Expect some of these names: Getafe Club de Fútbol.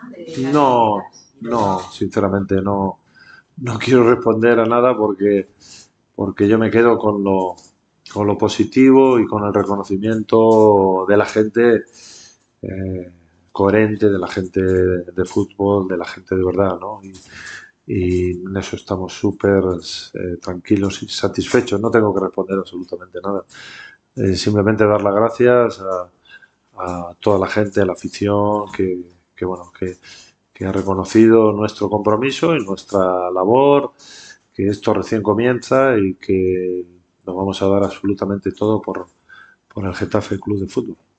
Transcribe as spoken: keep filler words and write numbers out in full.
¿no? De no, no, sinceramente no, no quiero responder a nada porque, porque yo me quedo con lo, con lo positivo y con el reconocimiento de la gente eh, coherente, de la gente de, de fútbol, de la gente de verdad, ¿no? Y, y en eso estamos súper eh, tranquilos y satisfechos. No tengo que responder absolutamente nada. Eh, simplemente dar las gracias a, a toda la gente, a la afición que, que, bueno, que, que ha reconocido nuestro compromiso y nuestra labor, que esto recién comienza y que nos vamos a dar absolutamente todo por, por el Getafe Club de Fútbol.